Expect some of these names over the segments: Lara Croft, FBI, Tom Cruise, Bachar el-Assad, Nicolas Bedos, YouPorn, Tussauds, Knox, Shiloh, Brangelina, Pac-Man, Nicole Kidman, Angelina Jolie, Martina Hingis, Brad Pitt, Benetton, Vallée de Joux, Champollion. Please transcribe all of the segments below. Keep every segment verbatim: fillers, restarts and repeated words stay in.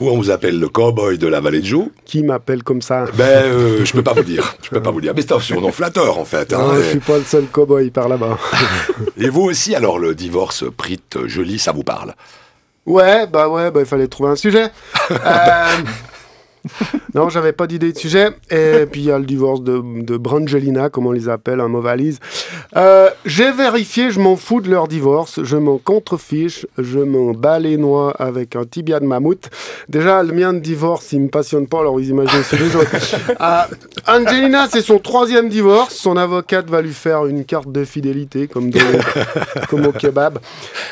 où on vous appelle le cow-boy de la vallée de Joux. Qui m'appelle comme ça? Ben, euh, je peux pas vous dire. Je peux pas vous dire. Mais c'est un surnom flatteur, en fait. Non, hein, je et... suis pas le seul cow-boy par là-bas. Et vous aussi, alors, le divorce Pritt-Joly, ça vous parle? Ouais, bah ouais, bah il fallait trouver un sujet. Euh... Non, j'avais pas d'idée de sujet. Et puis il y a le divorce de, de Brangelina, comme on les appelle, un mot valise. Euh, j'ai vérifié, je m'en fous de leur divorce, je m'en contrefiche, je m'en bats les noix avec un tibia de mammouth. Déjà, le mien de divorce, il me passionne pas, alors vous imaginez celui des autres. Euh, Angelina, c'est son troisième divorce. Son avocate va lui faire une carte de fidélité, comme, de, comme au kebab.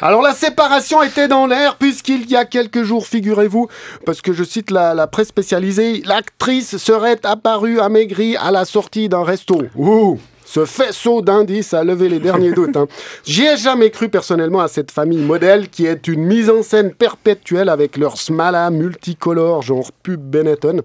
Alors la séparation était dans l'air, puisqu'il y a quelques jours, figurez-vous, parce que je cite la, la presse spécialisée, l'actrice serait apparue amaigrie à la sortie d'un resto. Ouh, ce faisceau d'indices a levé les derniers doutes. Hein. J'y ai jamais cru personnellement à cette famille modèle qui est une mise en scène perpétuelle avec leur smala multicolore genre pub Benetton.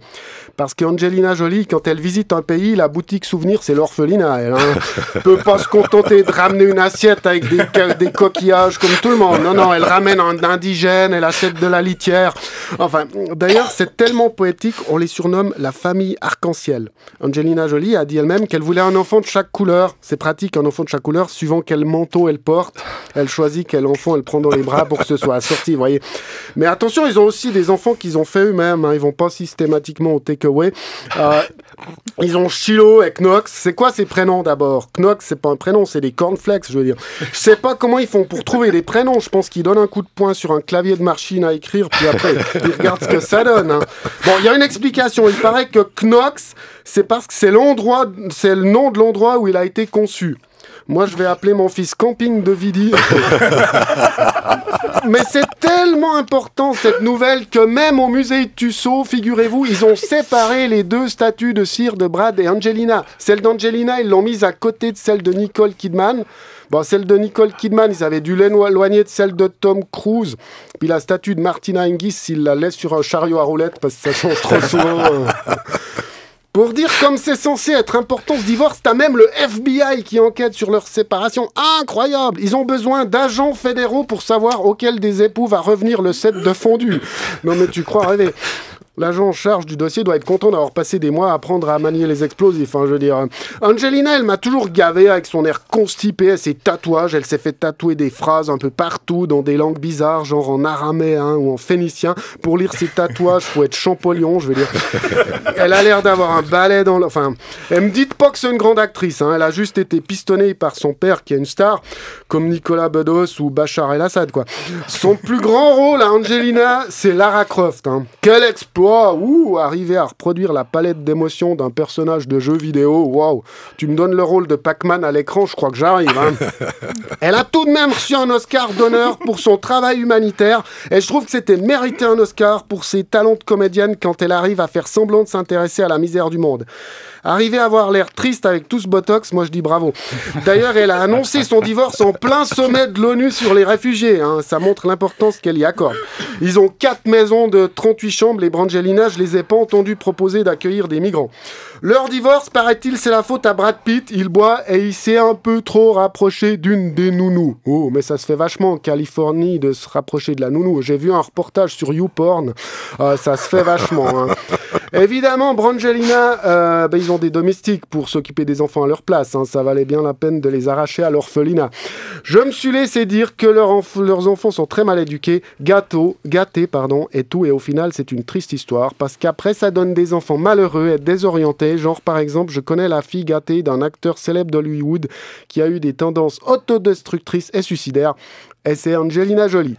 Parce qu'Angelina Jolie, quand elle visite un pays, la boutique souvenir, c'est l'orphelinat. Elle ne hein. peut pas se contenter de ramener une assiette avec des, des coquillages comme tout le monde. Non, non, elle ramène un indigène, elle achète de la litière. Enfin, d'ailleurs, c'est tellement poétique, on les surnomme la famille arc-en-ciel. Angelina Jolie a dit elle-même qu'elle voulait un enfant de chaque couleur, c'est pratique, un enfant de chaque couleur, suivant quel manteau elle porte, elle choisit quel enfant elle prend dans les bras pour que ce soit assorti, vous voyez. Mais attention, ils ont aussi des enfants qu'ils ont fait eux-mêmes, hein, ils vont pas systématiquement au takeaway. Euh, ils ont Shiloh et Knox, c'est quoi ces prénoms d'abord? Knox, c'est pas un prénom, c'est des cornflakes, je veux dire. Je sais pas comment ils font pour trouver des prénoms, je pense qu'ils donnent un coup de poing sur un clavier de machine à écrire, puis après, ils regardent ce que ça donne. Hein. Bon, il y a une explication, il paraît que Knox, c'est parce que c'est l'endroit, c'est le nom de l'endroit où il a été conçu. Moi, je vais appeler mon fils Camping de Vidi. Mais c'est tellement important, cette nouvelle, que même au musée de Tussauds, figurez-vous, ils ont séparé les deux statues de cire de Brad et Angelina. Celle d'Angelina, ils l'ont mise à côté de celle de Nicole Kidman. Bon, celle de Nicole Kidman, ils avaient dû l'éloigner de celle de Tom Cruise. Puis la statue de Martina Hingis, ils la laissent sur un chariot à roulettes parce que ça change trop souvent. Euh... Pour dire comme c'est censé être important ce divorce, t'as même le F B I qui enquête sur leur séparation. Incroyable! Ils ont besoin d'agents fédéraux pour savoir auquel des époux va revenir le set de fondu. Non mais tu crois rêver. L'agent en charge du dossier doit être content d'avoir passé des mois à apprendre à manier les explosifs. Hein, je veux dire, Angelina, elle m'a toujours gavé avec son air constipé, ses tatouages. Elle s'est fait tatouer des phrases un peu partout, dans des langues bizarres, genre en araméen ou en phénicien. Pour lire ses tatouages, faut être Champollion, je veux dire. Elle a l'air d'avoir un balai dans le... Enfin, elle me dit pas que c'est une grande actrice. Hein, elle a juste été pistonnée par son père, qui est une star, comme Nicolas Bedos ou Bachar el-Assad, quoi. Son plus grand rôle à Angelina, c'est Lara Croft. Hein. Quel exploit! Ouh, arriver à reproduire la palette d'émotions d'un personnage de jeu vidéo, waouh, tu me donnes le rôle de Pac-Man à l'écran, je crois que j'arrive. Hein. Elle a tout de même reçu un Oscar d'honneur pour son travail humanitaire, et je trouve que c'était mérité un Oscar pour ses talents de comédienne quand elle arrive à faire semblant de s'intéresser à la misère du monde. Arriver à avoir l'air triste avec tout ce botox, moi je dis bravo. D'ailleurs, elle a annoncé son divorce en plein sommet de l'ONU sur les réfugiés, hein. Ça montre l'importance qu'elle y accorde. Ils ont quatre maisons de trente-huit chambres, les Brangelina, je les ai pas entendus proposer d'accueillir des migrants. Leur divorce, paraît-il, c'est la faute à Brad Pitt, il boit et il s'est un peu trop rapproché d'une des nounous. Oh, mais ça se fait vachement en Californie de se rapprocher de la nounou. J'ai vu un reportage sur YouPorn, euh, ça se fait vachement. Hein. Évidemment, Brangelina, euh, bah, ils ont des domestiques pour s'occuper des enfants à leur place. Hein. Ça valait bien la peine de les arracher à l'orphelinat. Je me suis laissé dire que leur enf leurs enfants sont très mal éduqués, gâteaux, gâtés, pardon, et tout. Et au final, c'est une triste histoire parce qu'après, ça donne des enfants malheureux et désorientés. Genre, par exemple, je connais la fille gâtée d'un acteur célèbre d'Hollywood qui a eu des tendances autodestructrices et suicidaires, et c'est Angelina Jolie.